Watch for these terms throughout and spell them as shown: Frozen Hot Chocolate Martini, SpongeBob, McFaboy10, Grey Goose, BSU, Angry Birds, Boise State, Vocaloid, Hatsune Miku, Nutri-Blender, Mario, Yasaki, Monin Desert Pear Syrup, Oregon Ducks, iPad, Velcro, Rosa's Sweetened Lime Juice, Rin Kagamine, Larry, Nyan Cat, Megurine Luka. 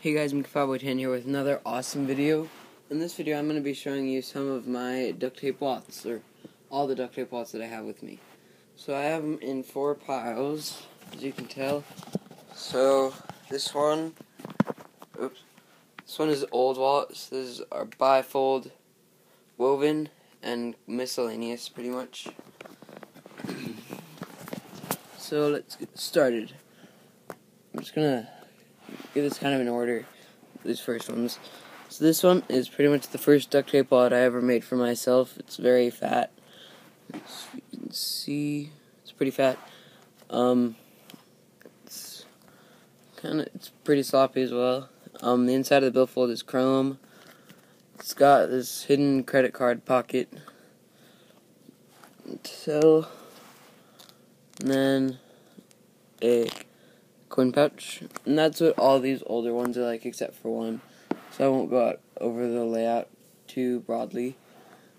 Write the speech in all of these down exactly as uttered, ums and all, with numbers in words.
Hey guys, McFaboy ten here with another awesome video. In this video I'm going to be showing you some of my duct tape watts, or all the duct tape watts that I have with me. So I have them in four piles, as you can tell. So this one, oops, this one is old watts. These are bifold, woven, and miscellaneous pretty much. So let's get started. I'm just going to give this kind of an order, these first ones. So this one is pretty much the first duct tape wad I ever made for myself. It's very fat. As you can see, it's pretty fat. Um, it's kind of it's pretty sloppy as well. Um, the inside of the billfold is chrome. It's got this hidden credit card pocket. So, and then a coin pouch, and that's what all these older ones are like, except for one, so I won't go out over the layout too broadly.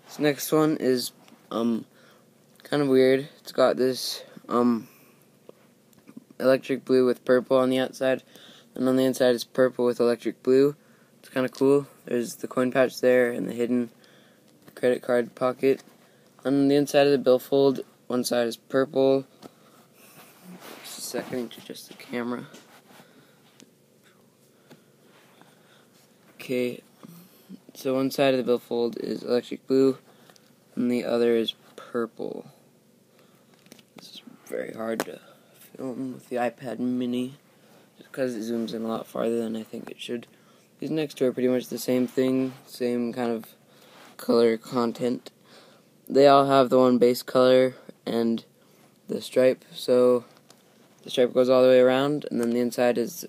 This next one is um kind of weird. It's got this um electric blue with purple on the outside, and on the inside is purple with electric blue. It's kind of cool. There's the coin pouch there and the hidden credit card pocket. On the inside of the billfold, one side is purple. Second to just the camera. Okay, so one side of the billfold is electric blue, and the other is purple. This is very hard to film with the iPad mini, just because it zooms in a lot farther than I think it should. These next two are pretty much the same thing, same kind of color content. They all have the one base color and the stripe, so the stripe goes all the way around, and then the inside is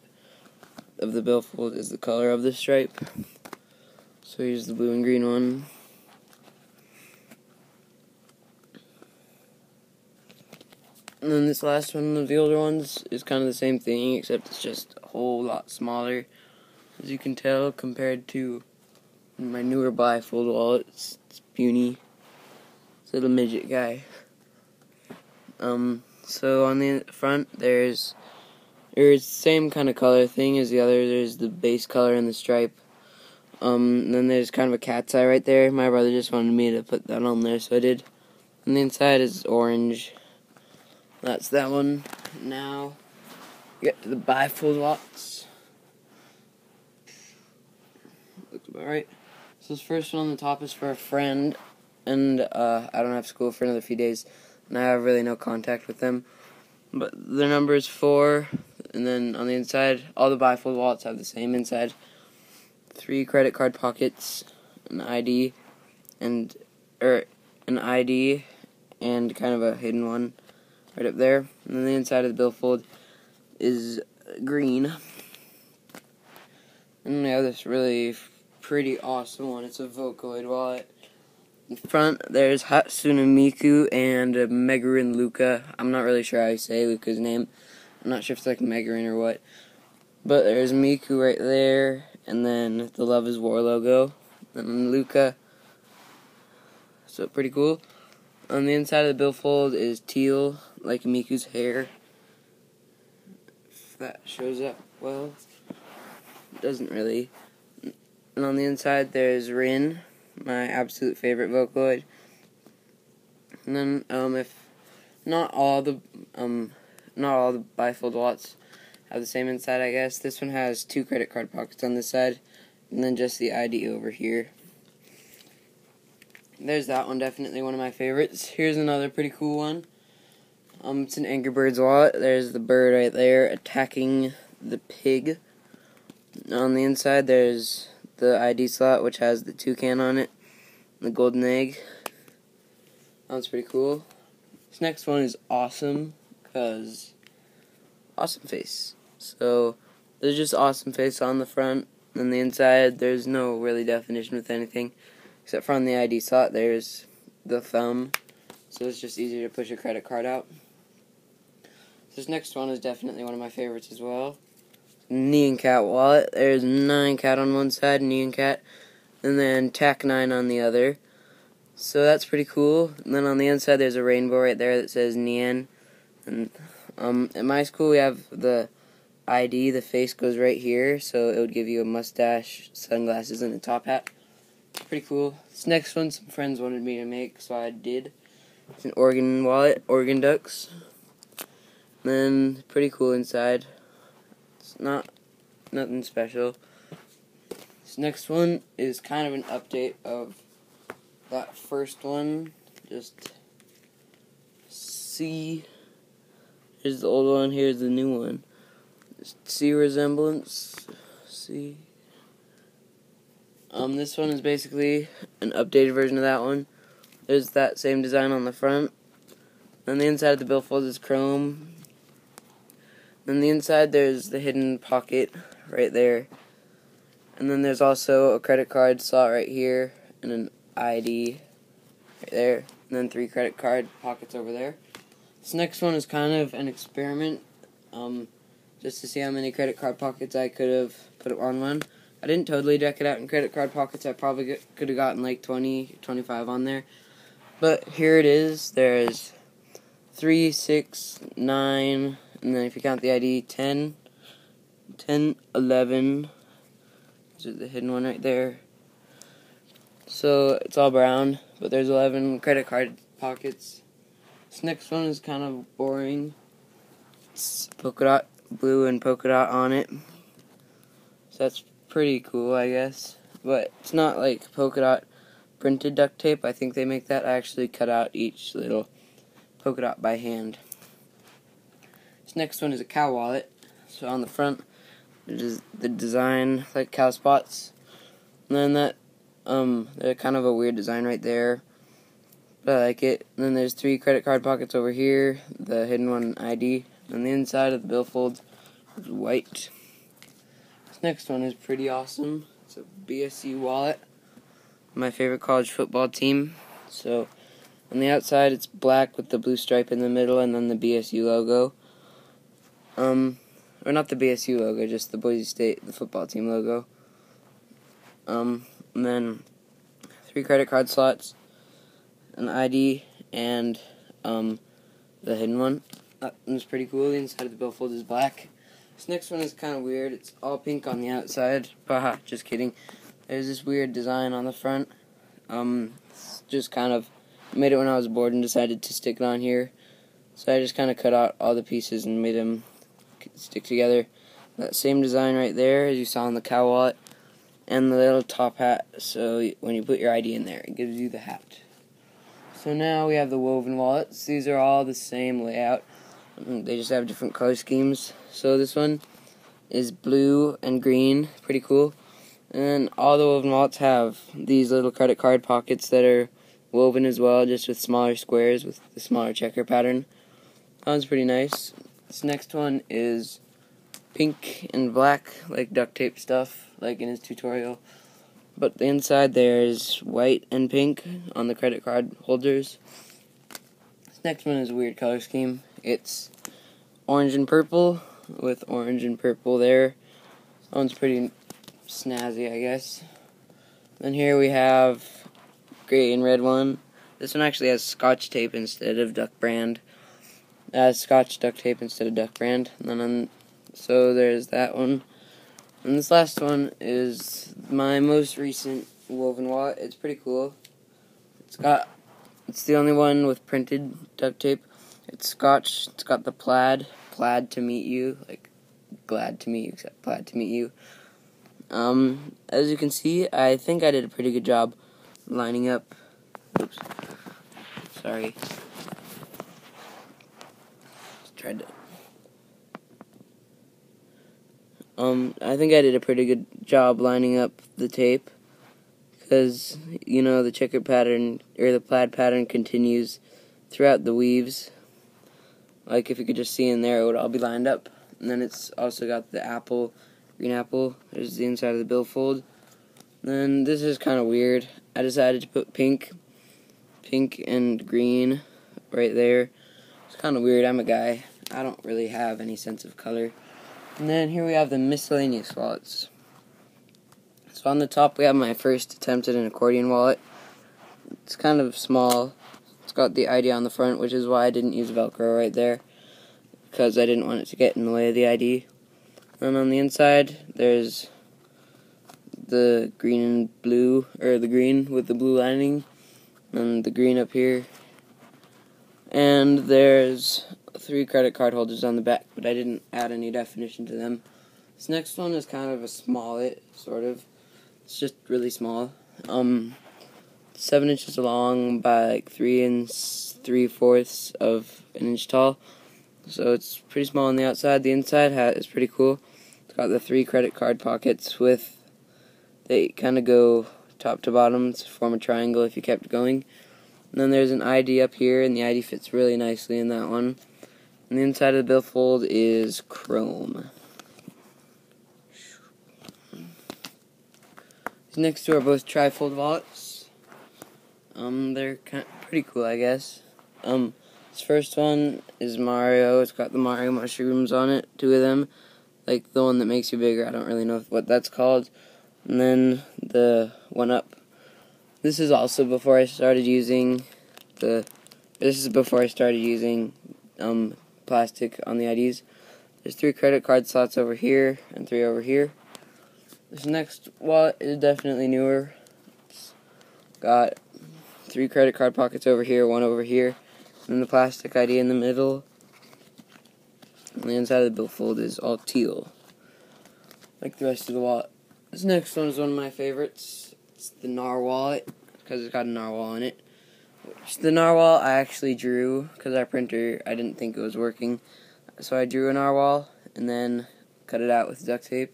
of the billfold is the color of the stripe. So here's the blue and green one. And then this last one of the older ones is kind of the same thing, except it's just a whole lot smaller, as you can tell, compared to my newer bifold wallet. It's, it's puny. It's a little midget guy. Um... So on the front, there's, there's the same kind of color thing as the other. There's the base color and the stripe. Um, and then there's kind of a cat's eye right there. My brother just wanted me to put that on there, so I did. And the inside is orange. That's that one. Now, get to the bifold watts. Looks about right. So this first one on the top is for a friend, and uh, I don't have school for another few days, and I have really no contact with them. But their number is four, and then on the inside, all the bifold wallets have the same inside. Three credit card pockets, an I D, and er, an I D, and kind of a hidden one right up there. And then the inside of the billfold is green. And we have this really pretty awesome one. It's a Vocaloid wallet. In front, there's Hatsune Miku and uh, Megurine Luka. I'm not really sure how you say Luka's name. I'm not sure if it's like Megurine or what. But there's Miku right there, and then the Love is War logo, and Luka. So pretty cool. On the inside of the billfold is teal, like Miku's hair. If that shows up well. It doesn't really. And on the inside, there's Rin, my absolute favorite Vocaloid. And then, um, if not all the, um, not all the bifold watts have the same inside, I guess. This one has two credit card pockets on this side, and then just the I D over here. There's that one, definitely one of my favorites. Here's another pretty cool one. Um, it's an Angry Birds wallet. There's the bird right there attacking the pig. On the inside, there's the I D slot, which has the toucan on it, and the golden egg. That's pretty cool. This next one is awesome, because awesome face. So there's just awesome face on the front, and the inside there's no really definition with anything, except for on the I D slot there's the thumb, so it's just easier to push a credit card out. This next one is definitely one of my favorites as well. Nyan Cat wallet. There's Nyan Cat on one side, Nyan Cat, and then Tac nine on the other. So that's pretty cool. And then on the inside, there's a rainbow right there that says Nyan. And um, at my school, we have the I D, the face goes right here, so it would give you a mustache, sunglasses, and a top hat. It's pretty cool. This next one, some friends wanted me to make, so I did. It's an Oregon wallet, Oregon Ducks. And then, pretty cool inside. It's not nothing special. This next one is kind of an update of that first one. Just see. Here's the old one, here's the new one. See resemblance. See. Um, this one is basically an updated version of that one. There's that same design on the front. And the inside of the billfold is chrome. And the inside, there's the hidden pocket right there. And then there's also a credit card slot right here and an I D right there. And then three credit card pockets over there. This next one is kind of an experiment, um, just to see how many credit card pockets I could have put on one. I didn't totally deck it out in credit card pockets. I probably could have gotten like twenty, twenty-five on there. But here it is. There's three, six, nine, and then if you count the I D, ten, ten, eleven. This is the hidden one right there. So it's all brown, but there's eleven credit card pockets. This next one is kind of boring. It's polka dot blue and polka dot on it. So that's pretty cool, I guess. But it's not like polka dot printed duct tape. I think they make that. I actually cut out each little polka dot by hand. This next one is a cow wallet. So on the front, there's the design like cow spots. And then that, um, they're kind of a weird design right there. But I like it. And then there's three credit card pockets over here, the hidden one I D, and the inside of the billfold is white. This next one is pretty awesome. It's a B S U wallet, my favorite college football team. So on the outside it's black with the blue stripe in the middle and then the B S U logo. Um, or not the B S U logo, just the Boise State, the football team logo. Um, and then three credit card slots, an I D, and um, the hidden one. That one's pretty cool. The inside of the billfold is black. This next one is kind of weird. It's all pink on the outside. Haha, just kidding. There's this weird design on the front. Um, it's just kind of made it when I was bored and decided to stick it on here. So I just kind of cut out all the pieces and made them stick together. That same design right there, as you saw on the cow wallet, and the little top hat. So when you put your I D in there, it gives you the hat. So now we have the woven wallets. These are all the same layout. They just have different color schemes. So this one is blue and green. Pretty cool. And all the woven wallets have these little credit card pockets that are woven as well, just with smaller squares with the smaller checker pattern. That one's pretty nice. This next one is pink and black, like duct tape stuff, like in his tutorial. But the inside there is white and pink on the credit card holders. This next one is a weird color scheme. It's orange and purple with orange and purple there. That one's pretty snazzy, I guess. Then here we have gray and red one. This one actually has Scotch tape instead of duck brand. It has Scotch duct tape instead of duck brand. And then on, so there's that one. And this last one is my most recent woven wallet. It's pretty cool. It's got, it's the only one with printed duct tape. It's Scotch. It's got the plaid, plaid to meet you, like glad to meet you, except plaid to meet you. Um, as you can see, I think I did a pretty good job lining up. Oops, sorry. Just tried to. Um, I think I did a pretty good job lining up the tape, because, you know, the checker pattern, or the plaid pattern, continues throughout the weaves. Like, if you could just see in there, it would all be lined up. And then it's also got the apple, green apple. There's the inside of the billfold. And then, this is kind of weird. I decided to put pink, pink and green right there. It's kind of weird. I'm a guy. I don't really have any sense of color. And then here we have the miscellaneous wallets. So on the top we have my first attempt at an accordion wallet. It's kind of small. It's got the I D on the front, which is why I didn't use Velcro right there, because I didn't want it to get in the way of the I D. And on the inside, there's the green and blue, or the green with the blue lining, and the green up here. And there's three credit card holders on the back, but I didn't add any definition to them. This next one is kind of a smallet, sort of. It's just really small. Um, seven inches long by like three and three fourths of an inch tall. So it's pretty small on the outside. The inside hat is pretty cool. It's got the three credit card pockets with, they kind of go top to bottom to form a triangle if you kept going. And then there's an I D up here, and the I D fits really nicely in that one. And the inside of the billfold is chrome. Next to are both trifold wallets. Um, they're kind of pretty cool, I guess. Um, this first one is Mario. It's got the Mario mushrooms on it, two of them. Like the one that makes you bigger, I don't really know what that's called. And then the one up. This is also before I started using the. This is before I started using um plastic on the I Ds. There's three credit card slots over here and three over here. This next wallet is definitely newer. It's got three credit card pockets over here, one over here, and the plastic I D in the middle. And the inside of the billfold is all teal, like the rest of the wallet. This next one is one of my favorites. It's the narwhal, because it's got a narwhal in it. Which the narwhal I actually drew, because our printer, I didn't think it was working. So I drew a narwhal, and then cut it out with duct tape.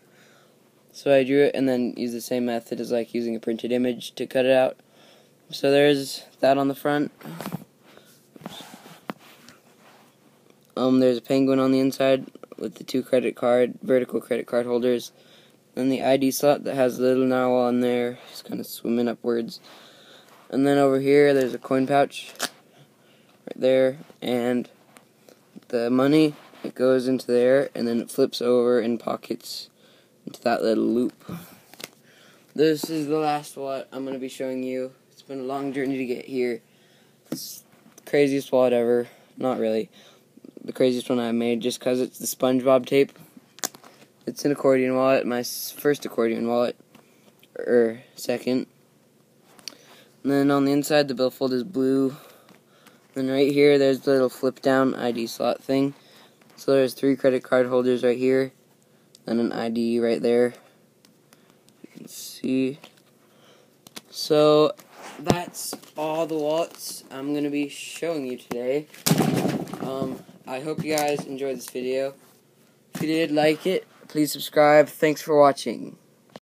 So I drew it and then used the same method as like using a printed image to cut it out. So there's that on the front. Um, there's a penguin on the inside with the two credit card, vertical credit card holders. Then the I D slot that has the little narwhal in there, just kind of swimming upwards. And then over here there's a coin pouch right there, and the money, it goes into there and then it flips over in pockets into that little loop. This is the last wallet I'm going to be showing you. It's been a long journey to get here. It's the craziest wallet ever. Not really. The craziest one I made, just because it's the SpongeBob tape. It's an accordion wallet, my first accordion wallet, or second. And then on the inside, the billfold is blue. And right here, there's the little flip down I D slot thing. So there's three credit card holders right here. And an I D right there. You can see. So that's all the wallets I'm gonna be showing you today. Um, I hope you guys enjoyed this video. If you did, like it. Please subscribe. Thanks for watching.